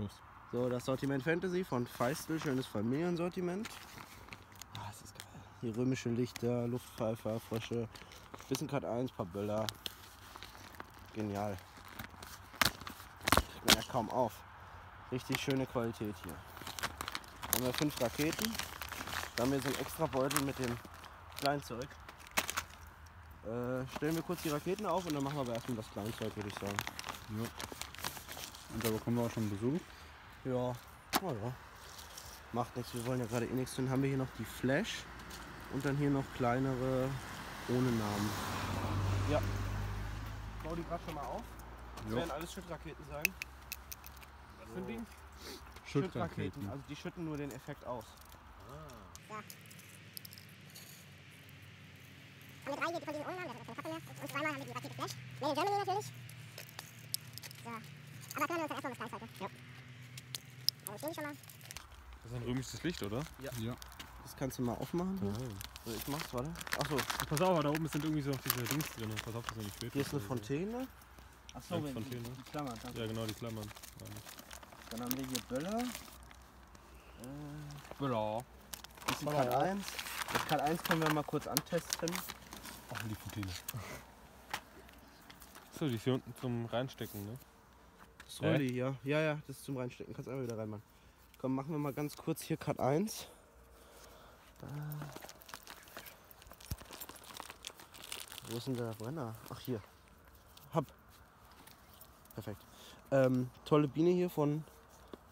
los. So, das Sortiment Fantasy von Feistel, schönes Familiensortiment. Ah, das ist geil. Hier römische Lichter, Luftpfeifer, Frösche, bisschen Cut 1, paar Böller. Genial. Kriegt man ja kaum auf. Richtig schöne Qualität hier. Haben wir 5 Raketen. Da haben wir so einen extra Beutel mit dem Kleinzeug. Stellen wir kurz die Raketen auf und dann machen wir aber erstmal das Kleinzeug, würde ich sagen. Ja. Und da bekommen wir auch schon Besuch. Ja, also, macht nichts, wir wollen ja gerade eh nichts tun. Haben wir hier noch die Flash und dann hier noch kleinere ohne Namen. Ja. Ich baue die gerade schon mal auf. Das werden alles Schüttraketen sein. Was für ein Ding? Schüttraketen. Also die schütten nur den Effekt aus. Ah. Ja. Haben wir 3 hier, die von diesen Ohrennamen, der hat keine Kappe mehr. Und 2-mal haben wir die Rakete Flash. Made in Germany natürlich. So. Aber können wir uns dann erstmal das Kleinzeug, ne? Ja. Also stehen die schon mal. Das ist ein römisches Licht, oder? Ja. Ja. Das kannst du mal aufmachen. Ja. So, ich mach's, warte. Achso. Ja, pass auf, da oben sind irgendwie so noch diese Dings drin. Pass auf, dass er nicht fehlt. Hier ist eine Fontäne. Achso, ja, die Klammern. Ja, genau, die Klammern. Ja. Dann haben wir hier Böller. Böller. Das ist Cut 1. Das Cut 1 können wir mal kurz antesten. Ach, die Fontäne. So, die ist hier unten zum Reinstecken, ne? Das Rolli, ja. Ja, ja, das ist zum Reinstecken. Kannst einfach wieder reinmachen. Komm, machen wir mal ganz kurz hier Cut 1. Da. Wo ist denn der Brenner? Ach, hier. Hab. Perfekt. Tolle Biene hier von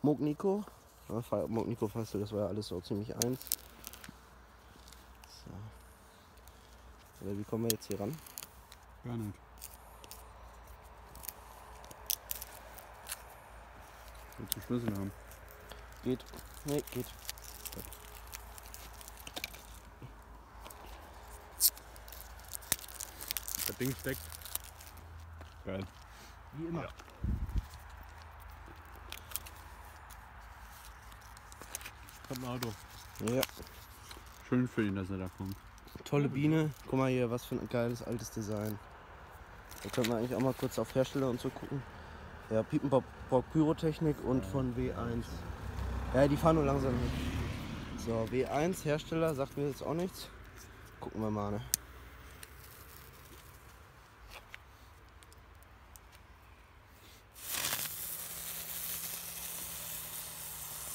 Moognico. Ja, Moognico Feistel, das war ja alles so ziemlich eins. So. Oder wie kommen wir jetzt hier ran? Gar nicht. Willst du Schlüssel haben? Geht. Nee, geht. Das Ding steckt. Geil. Wie immer. Ja. Kommt ein Auto. Ja. Schön für ihn, dass er da kommt. Tolle Biene. Guck mal hier, was für ein geiles altes Design. Da können wir eigentlich auch mal kurz auf Hersteller und so gucken. Ja, Piepenbrock Pyrotechnik und von W1. Ja, die fahren nur langsam hin. So, W1, Hersteller, sagt mir jetzt auch nichts. Gucken wir mal, ne?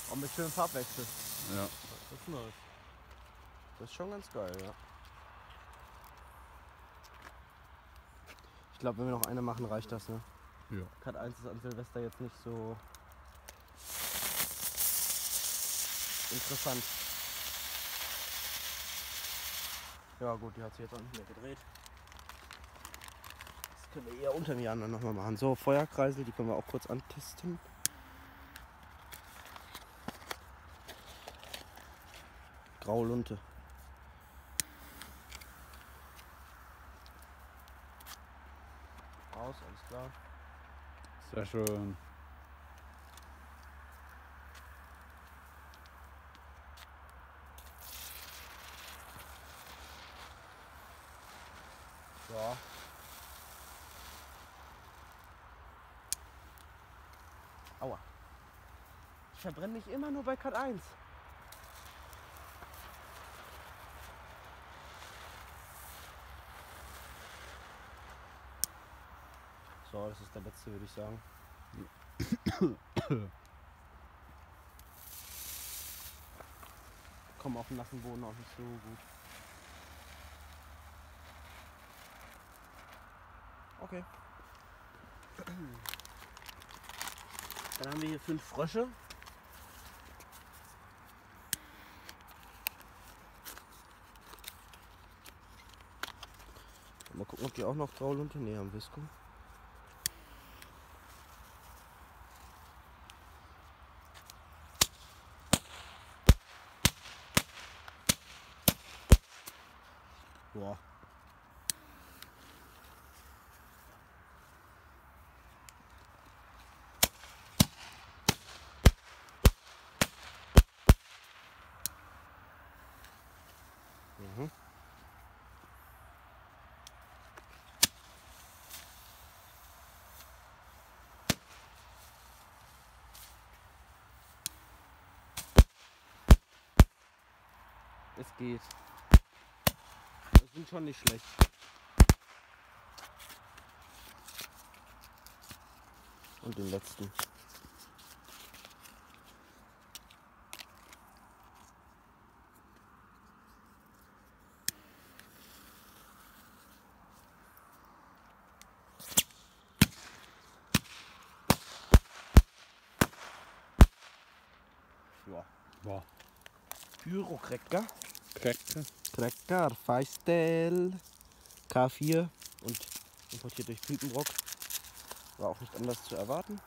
Oh, mit schönem Farbwechsel. Ja. Das ist nice. Das ist schon ganz geil, ja. Ich glaube, wenn wir noch eine machen, reicht das, ne? Ja. Cut 1 ist an Silvester jetzt nicht so interessant. Ja gut, die hat sich jetzt auch nicht mehr gedreht. Das können wir eher unter dem Jahr nochmal machen. So, Feuerkreisel, die können wir auch kurz antesten. Graue Lunte. Raus, alles klar. Sehr schön. Ja. Aua. Ich verbrenne mich immer nur bei Cut 1. So, das ist der letzte, würde ich sagen. Kommen auf dem nassen Boden auch nicht so gut. Okay. Dann haben wir hier 5 Frösche. Mal gucken, ob die auch noch Graul und Nähe am Visco. Boah. Mhm. Es geht. Das sind schon nicht schlecht. Und den letzten. Ja. Pyrokrecker. Krecker, Feistel, K4 und importiert durch Piepenbrock. War auch nicht anders zu erwarten.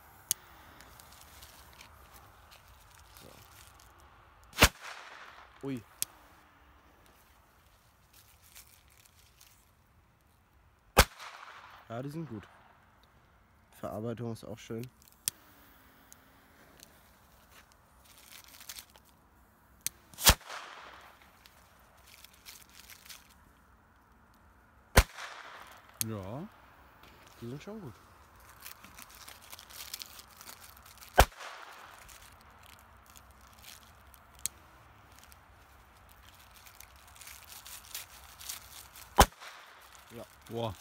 So. Ui. Ja, die sind gut. Verarbeitung ist auch schön. Ja, die sind schon gut. Ja, boah.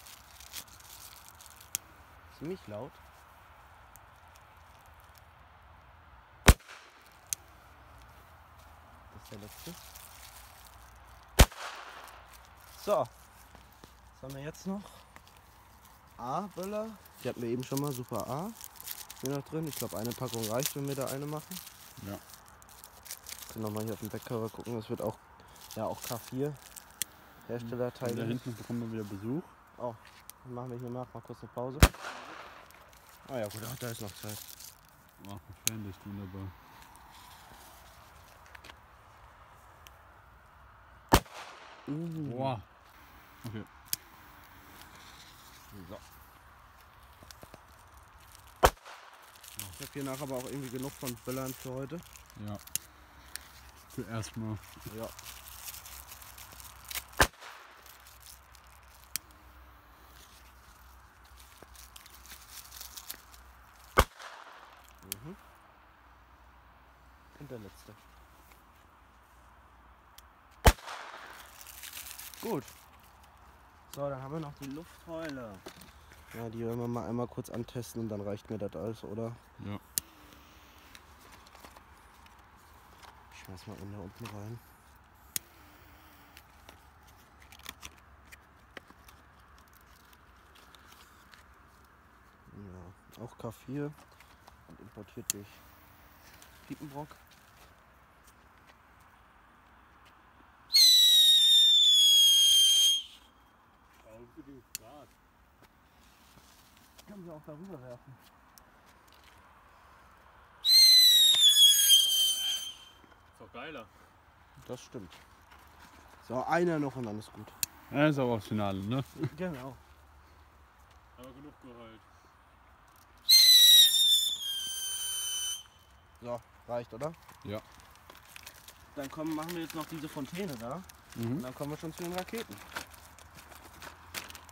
Ziemlich laut. Das ist der letzte. So, was haben wir jetzt noch? A-Böller, die hatten wir eben schon mal, Super A, hier noch drin. Ich glaube, eine Packung reicht, wenn wir da eine machen. Ja. Können nochmal hier auf dem Backcover gucken, das wird auch, ja, auch K4 Herstellerteile. Da hinten bekommen wir wieder Besuch. Oh, dann machen wir hier mal kurz eine Pause. Ah ja, gut, ach, da ist noch Zeit. Ach, wahrscheinlich wunderbar. Boah. Okay. So. Ich habe hier nachher aber auch irgendwie genug von Böllern für heute. Ja. Für erstmal. Ja. Mhm. Und der letzte. Gut. So, dann haben wir noch die Luftheule. Ja, die werden wir mal einmal kurz antesten und dann reicht mir das alles, oder? Ja. Ich schmeiß mal da unten rein. Ja, auch K4 und importiert durch Piepenbrock. Können wir auch darüber werfen. Ist doch geiler. Das stimmt. So, einer noch und dann ist gut. Ja, ist aber auch Finale, ne? Genau. Aber genug geheult. So, reicht, oder? Ja. Dann machen wir jetzt noch diese Fontäne da. Mhm. Und dann kommen wir schon zu den Raketen.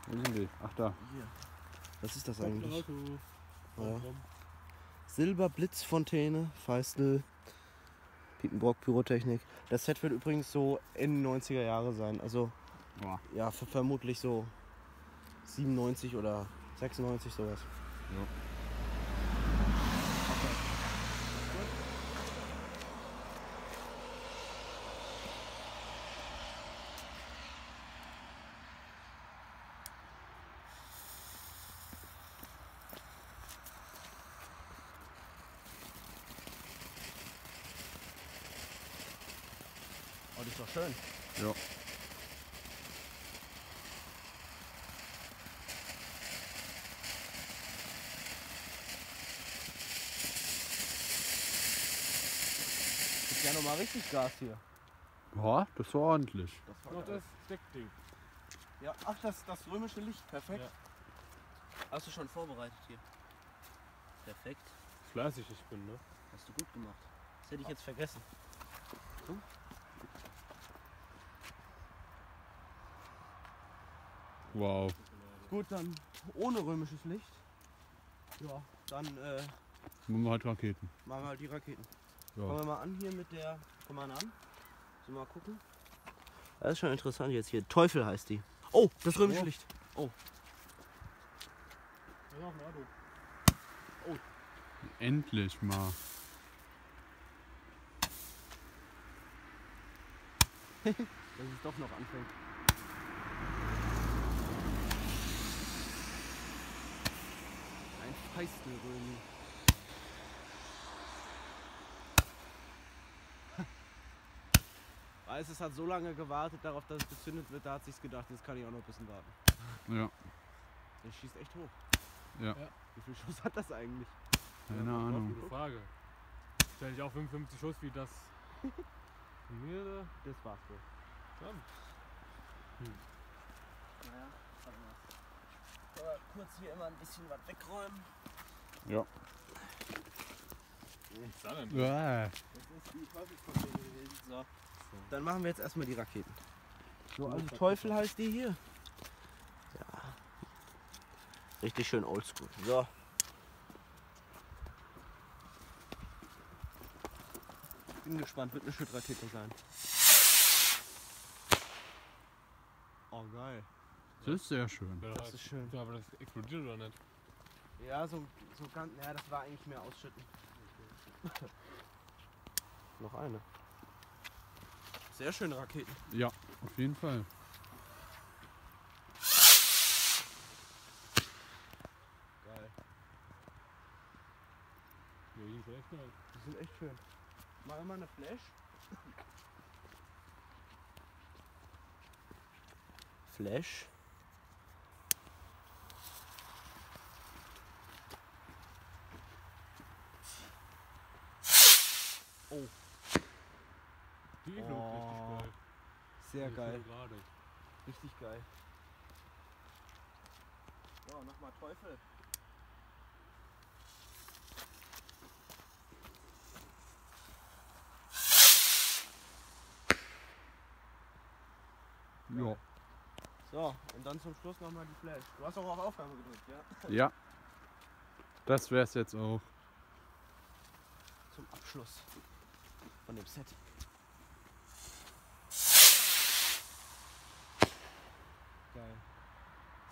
Wo sind die? Ach, da. Hier. Was ist das eigentlich? Ja. Silberblitzfontäne, Feistel, Piepenbrock Pyrotechnik. Das Set wird übrigens so Ende 90er Jahre sein. Also ja, ja, vermutlich so 97 oder 96 sowas. Ja. Das ist doch schön. Ja. Das ist ja nochmal richtig Gas hier. Ja, das ist ordentlich. Das war noch das Steckding. Ja, ach, das römische Licht, perfekt. Ja. Hast du schon vorbereitet hier? Perfekt. Fleißig ich bin, ne? Hast du gut gemacht. Das hätte ich jetzt vergessen. Hm? Wow. Gut, dann ohne römisches Licht. Ja, dann machen wir halt Raketen. Machen wir halt die Raketen. Ja. Fangen wir mal an hier mit der. Komm mal an. So, mal gucken. Das ist schon interessant jetzt hier. Teufel heißt die. Oh, das römische Licht. Oh. Oh. Endlich mal. Dass es doch noch anfängt. Ein Feistelrömi. Weiß, es hat so lange gewartet darauf, dass es gezündet wird, da hat sich's gedacht, jetzt kann ich auch noch ein bisschen warten. Ja. Der schießt echt hoch. Ja. Wie viel Schuss hat das eigentlich? Keine Ahnung. Gute Frage. Stell ich auch 55 Schuss wie das. Das war's wohl. Naja, warte mal. Aber kurz hier immer ein bisschen was wegräumen. Ja. Das ist die Teufelfontäne gewesen. So. Dann machen wir jetzt erstmal die Raketen. So, also Teufel heißt die hier. Ja. Richtig schön oldschool. So. Bin gespannt, wird eine Schüttrakete sein. Oh geil. Das ist sehr schön. Das ist schön. Ja, aber das explodiert oder nicht? Ja, so ganz. Ja, das war eigentlich mehr ausschütten. Okay. Noch eine. Sehr schöne Raketen. Ja, auf jeden Fall. Geil. Ja, die sind echt schön. Mach immer eine Flash. Flash. Oh. Die flog richtig geil. Sehr geil. Richtig geil. So, nochmal Teufel. Ja. So, und dann zum Schluss nochmal die Flash. Du hast auch auf Aufnahme gedrückt, ja? Ja. Das wär's jetzt auch. Zum Abschluss von dem Set. Geil.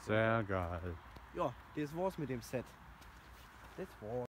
Sehr geil. Ja, das war's mit dem Set. Das war's.